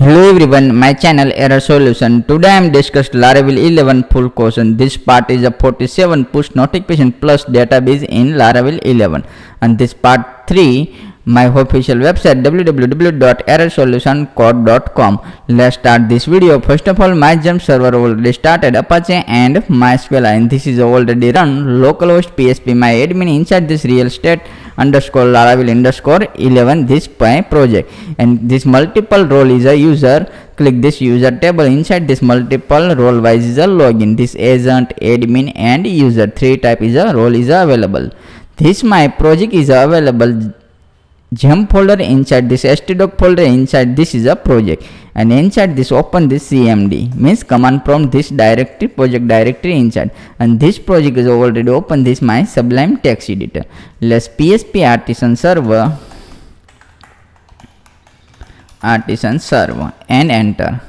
Hello everyone, my channel Error Solution. Today I am discussed Laravel 11 full question. This part is a 47 push notification plus database in Laravel 11, and this part 3 my official website www.errorsolutioncode.com. Let's start this video. First of all, my jump server already started Apache and MySQL, and this is already run localhost phpMyAdmin inside this real estate _laravel_11 this project, and this multiple role is a user. Click this user table. Inside this multiple role wise is a login, this agent, admin and user, three type is a role is available. This my project is available jump folder, inside this htdoc folder, inside this is a project, and inside this open this cmd means command prompt, this directory project directory inside, and this project is already open, this my Sublime text editor. Let's php artisan server and enter.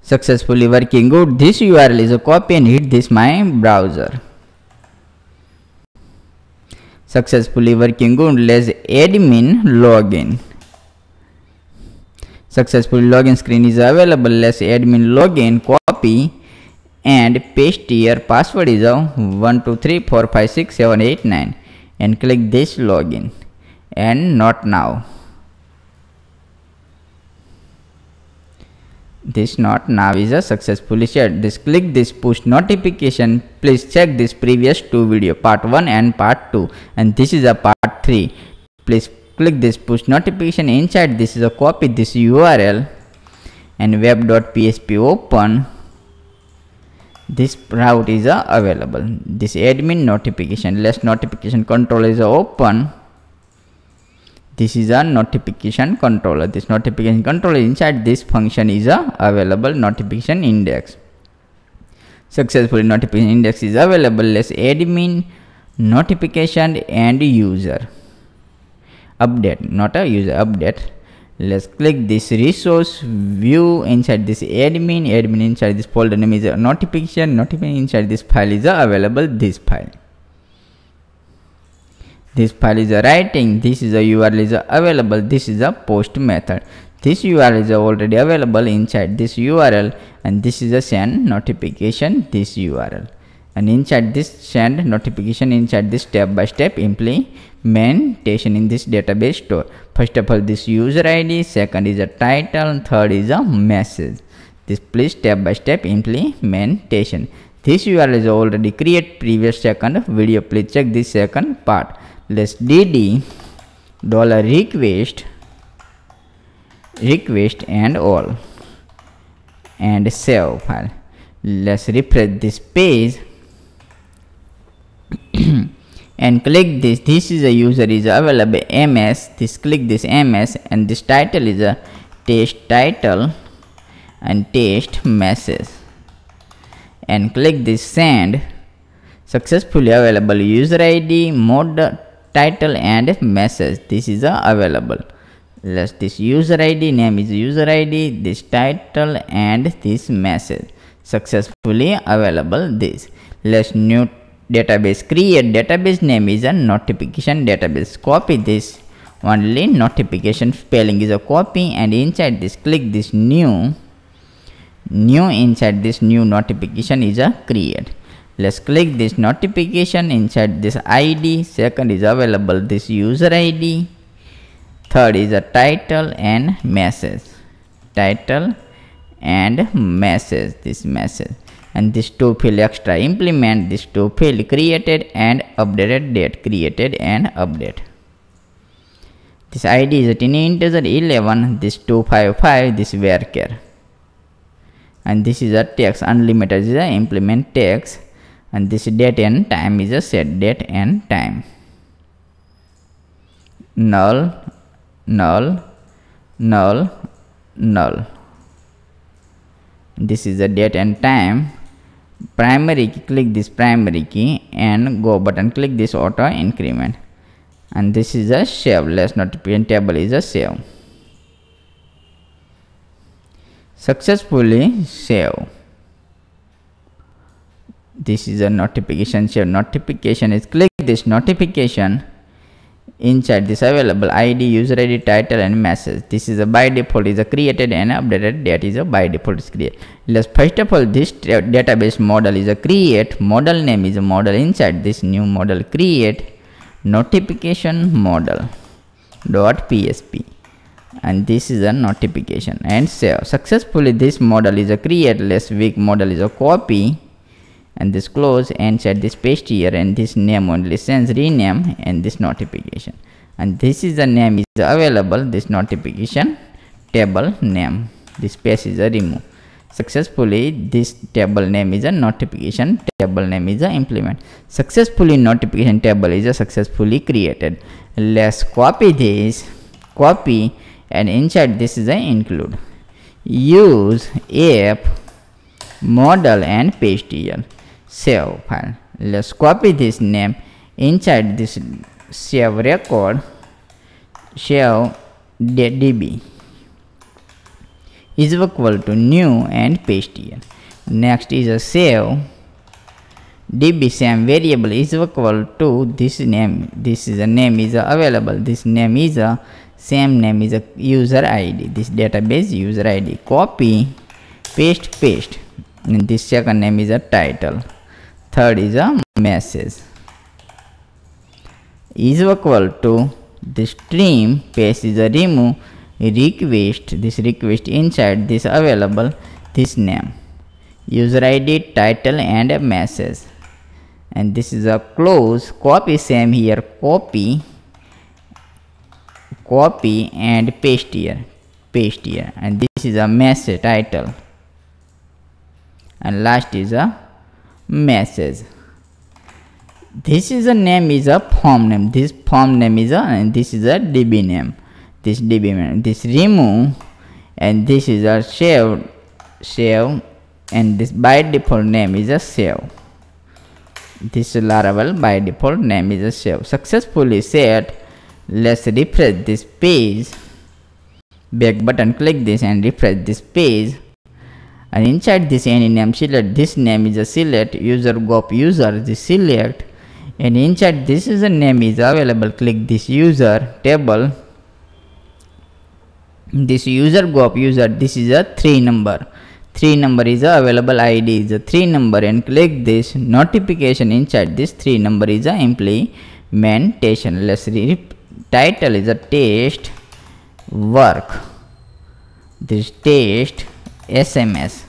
Successfully working. Good. This url is a copy and hit this my browser. Successfully working. Good. Let's admin login. Successfully login screen is available. Let's admin login, copy and paste here. Password is 1234567889 and click this login and not now. This not now is a successfully shared. This click this push notification. Please check this previous two video, part 1 and part 2, and this is a part 3. Please click this push notification. Inside this is a copy this URL and web.php open. This route is available. This admin notification. Less notification control is open. This is a notification controller. This notification controller inside this function is available notification index. Successfully notification index is available. Let's admin notification and user update, not a user update. Let's click this resource view. Inside this admin inside this folder name is a notification inside this file is available this file is a writing. This is a url is available. This is a post method. This url is already available inside this url, and this is a send notification this url, and inside this send notification inside this step by step implementation in this database store. First of all this user id, second is a title, and third is a message. This please step by step implementation. This url is already create previous second video. Please check this second part. Let's dd $request and all and save file. Let's refresh this page and click this. This is a user is available ms. This click this ms, and this title is a test title and test message, and click this send. Successfully available user id, mode, title and message. This is available. Let's this user id name is user id, this title and this message. Successfully available this. Let's new database create. Database name is a notification database. Copy this only notification spelling is a copy, and inside this click this new inside this new notification is a create. Let's click this notification inside this id, second is available this user id, third is a title and message this message, and this two field extra implement this two field created and updated date created and update. This id is a tiny integer 11, this 255 this varchar, and this is a text unlimited is a implement text, and this date and time is a set date and time, null. This is a date and time. Primary key, click this primary key and go button, click this auto increment, and this is a save. Less notification table is a save. Successfully save. This is a notification. Save notification is click this notification Inside this available id, user id, title and message. This is a by default is a created and updated. That is a by default is created. Let's first of all this database model is a create. Model name is a model. Inside this new model create notification model dot PSP, and this is a notification, and save successfully. This model is a create. Less weak model is a copy, and this close, and set this paste here, and this name only sends rename, and this notification, and this is the name is available. This notification table name, this space is a remove successfully. This table name is a notification table name is a implement successfully. Notification table is a successfully created. Let's copy this, copy, and inside this is a include, use app model and paste here, save file. Let's copy this name. Inside this save record, save db is equal to new and paste here. Next is a save db same variable is equal to this name. This is a name is available. This name is a same name is a user id. This database user id, copy, paste, paste. And this second name is a title, third is a message is equal to this stream, paste is a remove, request, this request. Inside this available this name, user id, title and a message, and this is a close, copy same here, copy, copy and paste here, paste here, and this is a message title, and last is a message. This is a name is a form name. This form name is a, and this is a db name, this db name, this remove, and this is a save, save, and this by default name is a save. This Laravel by default name is a save successfully set. Let's refresh this page, back button click this and refresh this page, and inside this any name select. This name is a select, user gop user, this select, and inside this is a name is available. Click this user table, this user gop user, this is a 3 number, 3 number is a available id is a 3 number, and click this notification. Inside this 3 number is a implementation. Let's read title is a test work, this test SMS,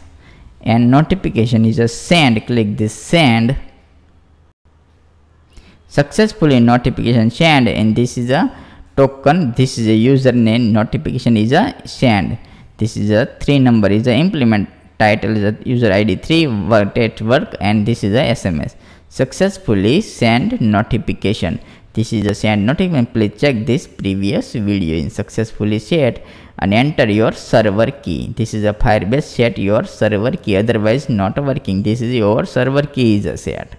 and notification is a send. Click this send successfully, notification send, and this is a token, this is a username, notification is a send. This is a 3 number is a implement, title is a user id 3 work at work, and this is a SMS successfully send notification. This is a send notification. Please check this previous video in successfully set, and enter your server key. This is a Firebase set your server key, otherwise not working. This is your server key is a set.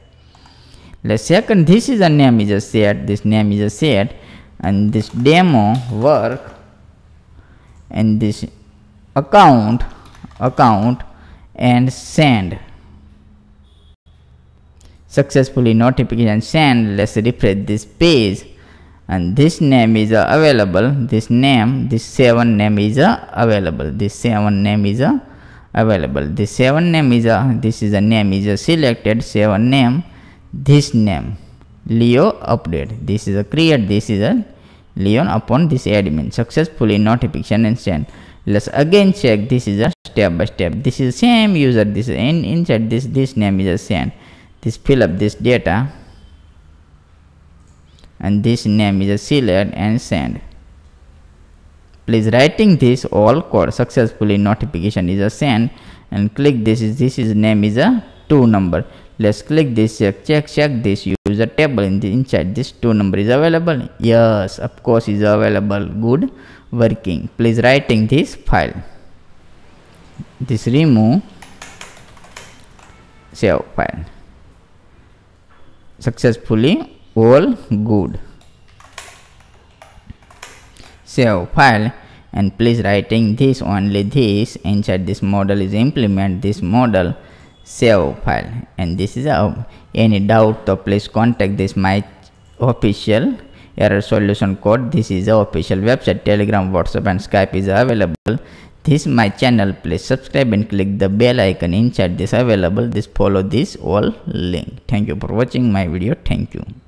The second, this is a name is a set, this name is a set, and this demo work, and this account, account, and send successfully notification send. Let's refresh this page, and this name is available. This name, this 7 name is available. This 7 name is available. This 7 name is this is a name is a selected 7 name. This name Leo update. This is a create. This is a Leon upon this admin successfully notification and send. Let's again check. This is a step by step. This is same user. This is inside this. This name is a send. This fill up this data, and this name is a select and send. Please writing this all code successfully notification is a send, and click this is name is a 2 number. Let's click this check this user table, in the inside this 2 number is available. Yes, of course is available, good, working. Please writing this file, this remove, save file successfully, all good, save file, and please writing this only this. Inside this model is implement this model, save file, and this is any doubt, so please contact this my official Error Solution Code. This is the official website. Telegram, WhatsApp and Skype is available. This my channel. Please subscribe and click the bell icon inside this available. This follow this all link. Thank you for watching my video. Thank you.